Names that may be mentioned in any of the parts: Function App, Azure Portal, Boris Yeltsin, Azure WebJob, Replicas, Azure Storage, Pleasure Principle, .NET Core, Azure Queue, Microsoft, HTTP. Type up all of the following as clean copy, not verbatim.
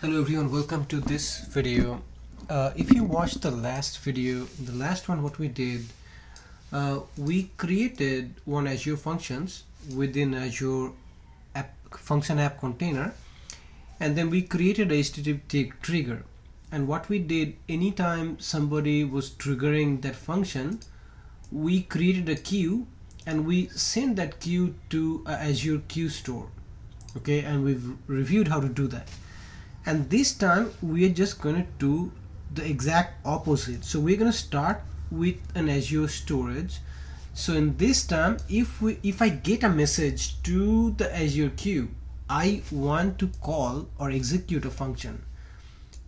Hello everyone, welcome to this video. If you watched the last video, the last one, what we did, we created one Azure functions within Azure app, Function App container, and then we created a HTTP trigger. And what we did, anytime somebody was triggering that function, we created a queue and we sent that queue to Azure Queue store. Okay, and we've reviewed how to do that. And this time we are just going to do the exact opposite. So we're going to start with an Azure Storage. So in this time, if I get a message to the Azure Queue, I want to call or execute a function.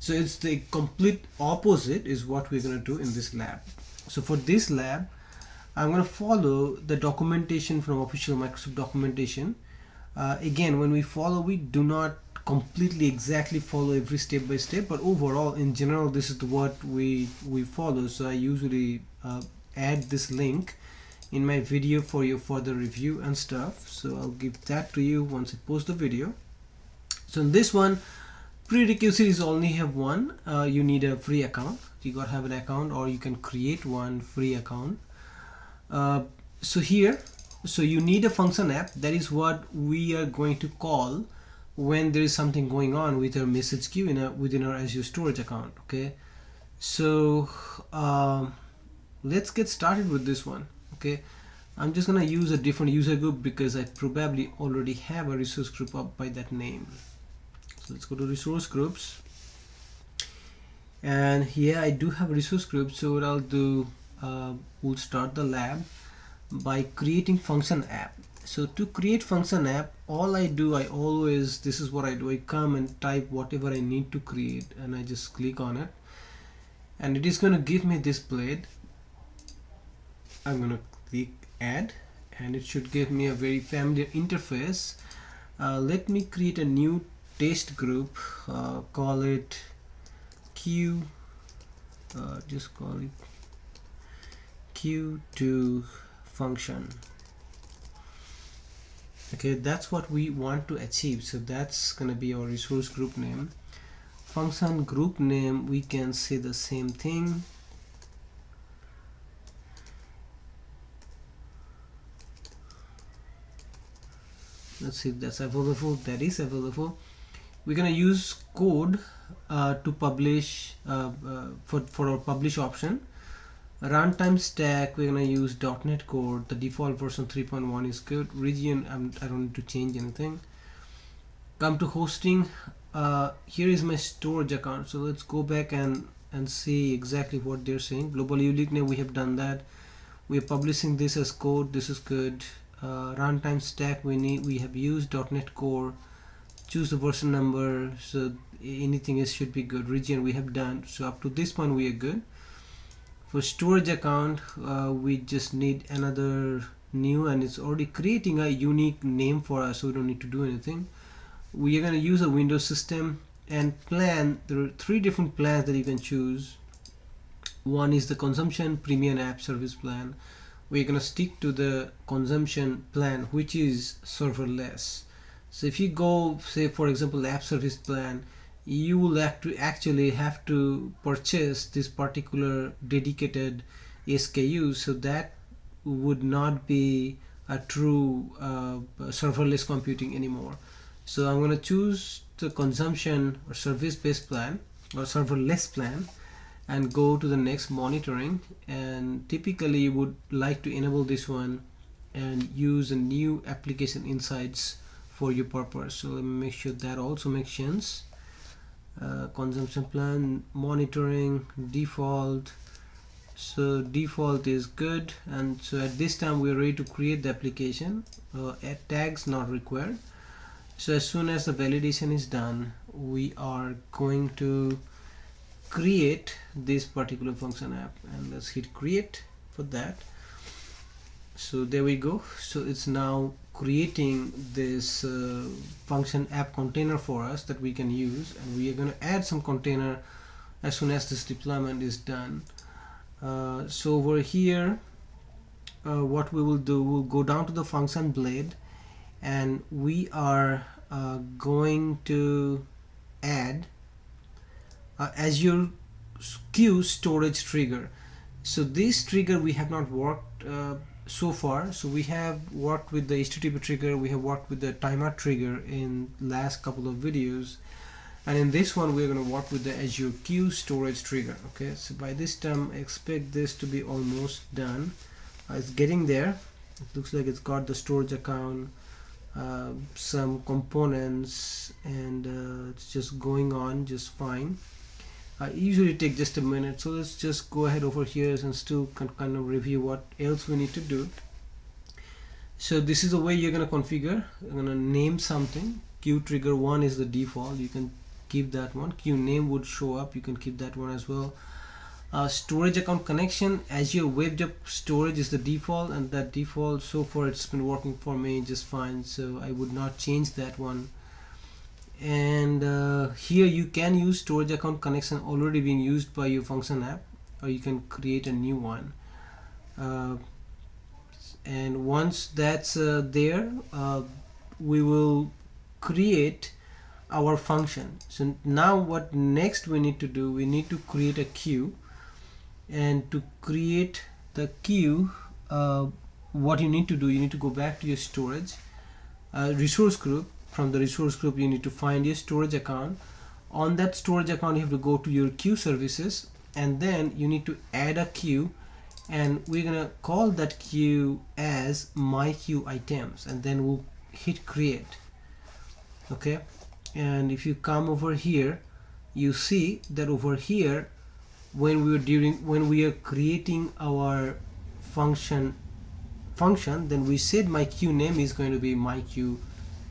So it's the complete opposite is what we're going to do in this lab. So for this lab, I'm going to follow the documentation from official Microsoft documentation. Again, when we follow, we do not completely exactly follow every step by step, but overall in general this is what we follow. So I usually add this link in my video for your further review and stuff, so I'll give that to you once I post the video. So in this one, prerequisite series only have one. You need a free account. You gotta have an account, or you can create one free account. So you need a function app. That is what we are going to call when there is something going on with our message queue within our Azure Storage account. Okay, so let's get started with this one. Okay, I'm just gonna use a different user group because I probably already have a resource group up by that name. So let's go to resource groups, and here I do have a resource group. So what I'll do, we'll start the lab by creating function app. So to create function app, all I do, this is what I do. I come and type whatever I need to create, and I just click on it, and it is going to give me this blade. I'm going to click add, and it should give me a very familiar interface. Let me create a new test group, call it Q, just call it Q2 function. Okay, that's what we want to achieve. So that's gonna be our resource group name. Function group name, we can say the same thing. Let's see if that's available. That is available. We're gonna use code to publish for our publish option. Runtime stack, we're going to use .NET Core. The default version 3.1 is good. Region, I don't need to change anything. Come to hosting. Here is my storage account. So let's go back and see exactly what they're saying. Global unique name, we have done that. We're publishing this as code. This is good. Runtime stack, we have used .NET Core. Choose the version number. So anything else should be good. Region, we have done. So up to this point, we are good. For storage account, we just need another new, and it's already creating a unique name for us, so we don't need to do anything. We are going to use a Windows system and plan. There are three different plans that you can choose. One is the consumption premium app service plan. We're going to stick to the consumption plan, which is serverless. So if you go, say for example, app service plan, you will have to purchase this particular dedicated SKU, so that would not be a true serverless computing anymore. So I'm going to choose the consumption or service-based plan or serverless plan and go to the next monitoring, and typically you would like to enable this one and use a new application insights for your purpose. So let me make sure that also makes sense. Consumption plan, monitoring, default. So default is good, and so at this time we're ready to create the application. Tags not required. So as soon as the validation is done, we are going to create this particular function app, and let's hit create for that. So there we go. So it's now creating this function app container for us that we can use, and we are going to add some container as soon as this deployment is done. So over here, what we will do, we'll go down to the function blade, and we are going to add Azure Queue storage trigger. So this trigger we have not worked so far. So we have worked with the HTTP trigger, we have worked with the timeout trigger in last couple of videos, and in this one we're going to work with the Azure Queue storage trigger. Okay, so by this time I expect this to be almost done. It's getting there. It looks like it's got the storage account, some components, and it's just going on just fine. I usually take just a minute, so let's just go ahead over here and still kind of review what else we need to do. So this is the way you're going to configure. I'm going to name something. Queue trigger 1 is the default. You can keep that one. Queue name would show up. You can keep that one as well. Storage account connection, Azure WebJob storage is the default, and that default so far it's been working for me just fine, so I would not change that one. And here you can use storage account connection already being used by your function app, or you can create a new one. And once that's there, we will create our function. So now what next we need to do, we need to create a queue. And to create the queue, what you need to do, you need to go back to your storage resource group. From the resource group, you need to find your storage account. On that storage account, you have to go to your queue services, and then you need to add a queue, and we're gonna call that queue as my queue items, and then we'll hit create. Okay, and if you come over here, you see that over here when we are creating our function, then we said my queue name is going to be my queue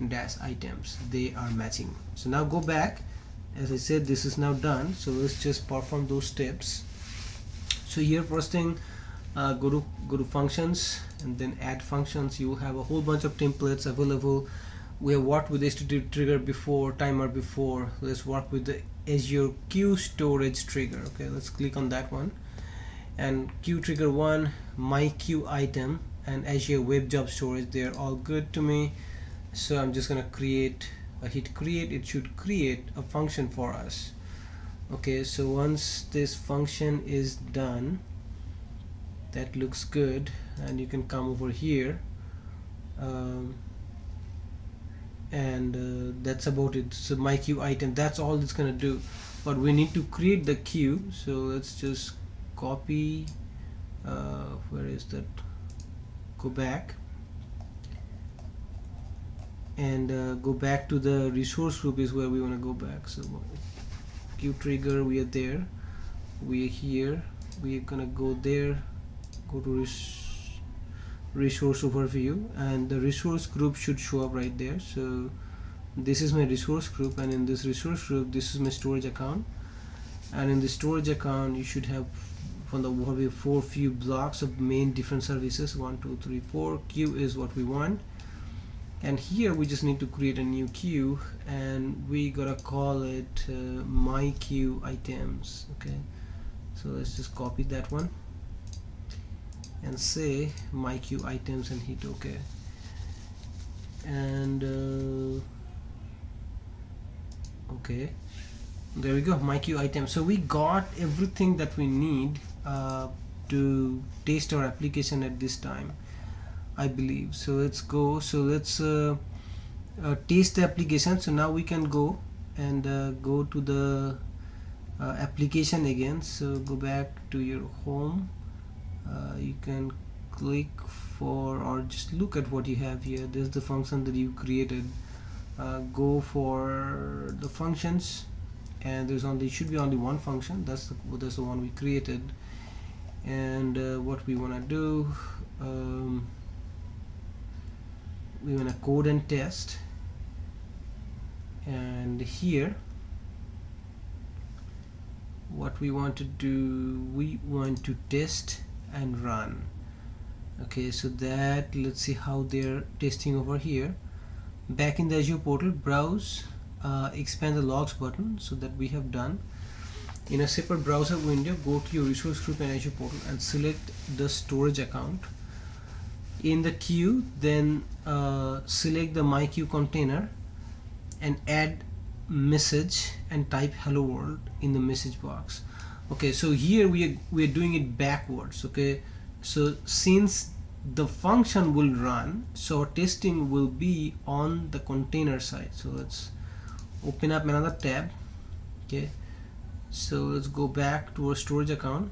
dash items. They are matching. So now go back. As I said, this is now done, so let's just perform those steps. So here, first thing, go to functions and then add functions. You will have a whole bunch of templates available. We have worked with HTTP trigger before, timer before. Let's work with the Azure Queue storage trigger. Okay, let's click on that one, and queue trigger 1, my queue item, and Azure web job storage, they are all good to me. So I'm just gonna create, hit create. It should create a function for us. Okay, so once this function is done, that looks good, and you can come over here, and that's about it. So my queue item, that's all it's gonna do, but we need to create the queue. So let's just copy, where is that, go back, and go back to the resource group is where we want to go back. So queue trigger, we are there, we are here, we are gonna go there, go to resource overview, and the resource group should show up right there. So this is my resource group, and in this resource group, this is my storage account, and in the storage account you should have from the overview few blocks of main different services. 1, 2, 3, 4 queue is what we want. And here we just need to create a new queue, and we gotta call it my queue items. Okay, so let's just copy that one and say my queue items and hit OK. And okay, there we go, my queue items. So we got everything that we need to test our application at this time, I believe. So let's go, so let's test the application. So now we can go and go to the application again. So go back to your home, you can click for, or just look at what you have here. There's the function that you created. Go for the functions, and there's only, should be only one function. That's the one we created. And what we want to do, we want to code and test, and here what we want to do, we want to test and run. Okay, so that, let's see how they're testing over here. Back in the Azure portal, browse, expand the logs button, so that we have done. In a separate browser window, go to your resource group and Azure portal and select the storage account. In the queue, then select the my queue container and add message and type hello world in the message box. Okay, so here we are doing it backwards. Okay, so since the function will run, so testing will be on the container side. So let's open up another tab. Okay, so let's go back to our storage account.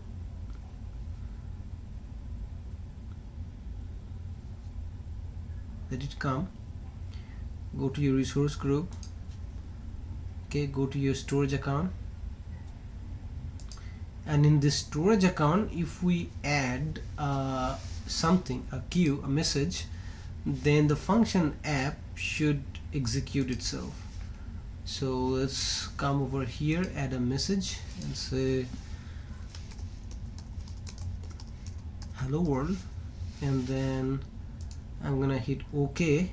Let it come. Go to your resource group. Okay, go to your storage account, and in this storage account, if we add something, a queue, a message, then the function app should execute itself. So let's come over here, add a message, and say hello world, and then I'm gonna hit OK.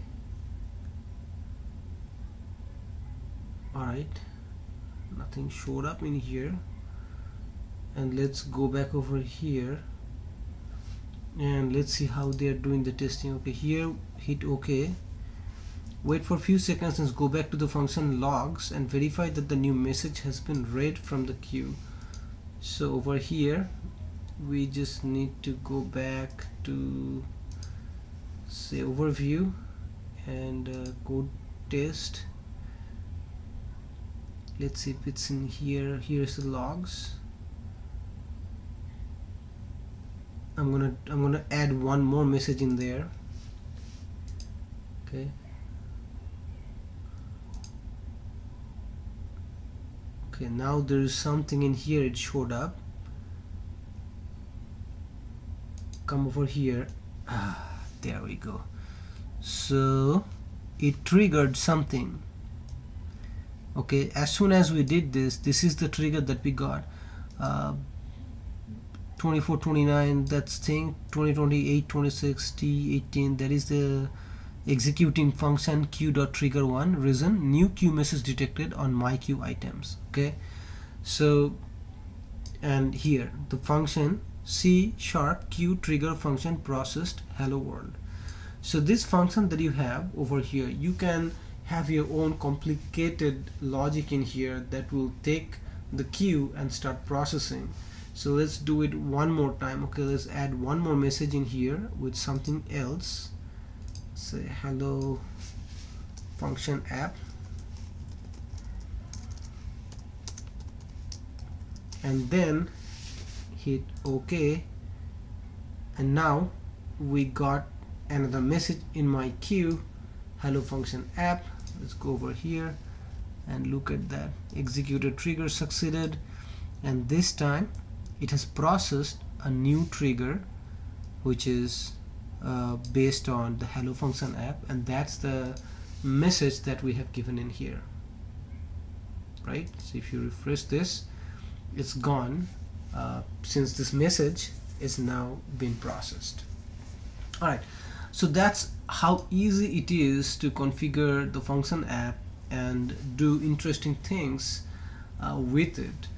Alright, nothing showed up in here, and let's go back over here and let's see how they are doing the testing. Okay, here hit OK, wait for a few seconds and go back to the function logs and verify that the new message has been read from the queue. So over here we just need to go back to say overview and go test. Let's see if it's in here. Here's the logs. I'm gonna add one more message in there. Okay. Okay, now there is something in here, it showed up. Come over here. Ah, there we go. So it triggered something. Okay, as soon as we did this, this is the trigger that we got. 2429, that's thing, 2028 26 t 18, that is the executing function queue.trigger1. Reason: new queue message detected on my queue items. Okay, so and here the function C# queue trigger function processed hello world. So this function that you have over here, you can have your own complicated logic in here that will take the queue and start processing. So let's do it one more time. Okay, let's add one more message in here with something else. Say hello function app, and then hit OK, and now we got another message in my queue, hello function app. Let's go over here and look at that. Executed trigger succeeded, and this time it has processed a new trigger which is based on the hello function app, and that's the message that we have given in here, right? So if you refresh this, it's gone since this message is now been processed. Alright, so that's how easy it is to configure the function app and do interesting things with it.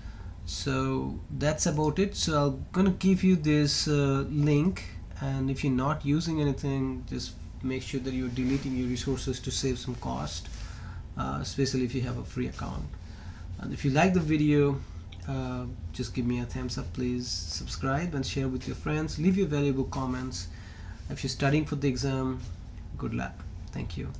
So that's about it. So I'm gonna give you this link, and if you're not using anything, just make sure that you're deleting your resources to save some cost, especially if you have a free account. And if you like the video, just give me a thumbs up, please subscribe and share with your friends. Leave your valuable comments. If you're studying for the exam, good luck. Thank you.